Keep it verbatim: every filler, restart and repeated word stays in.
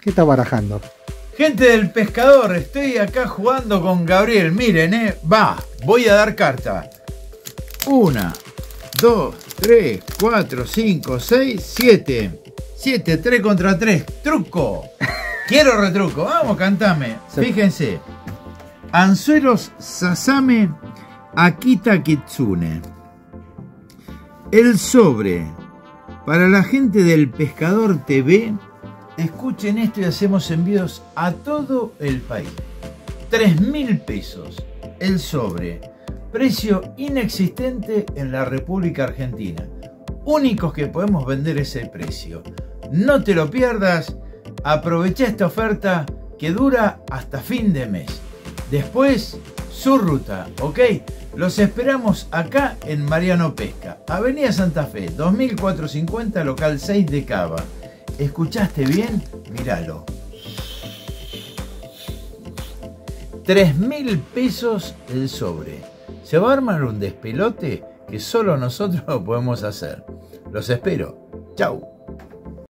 ¿Qué está barajando? Gente del pescador, estoy acá jugando con Gabriel. Miren, eh. Va, voy a dar carta. Una, dos, tres, cuatro, cinco, seis, siete. Siete, tres contra tres. Truco. Quiero retruco. Vamos, cantame. Fíjense. Anzuelos Sasame Akita Kitsune. El sobre. Para la gente del Pescador T V. Escuchen esto y hacemos envíos a todo el país. tres mil pesos el sobre. Precio inexistente en la República Argentina. Únicos que podemos vender ese precio. No te lo pierdas. Aprovecha esta oferta que dura hasta fin de mes. Después, su ruta, ¿ok? Los esperamos acá en Mariano Pesca. Avenida Santa Fe, dos mil cuatrocientos cincuenta, local seis de CABA. ¿Escuchaste bien? Míralo. tres mil pesos el sobre. Se va a armar un despelote que solo nosotros podemos hacer. Los espero. Chau.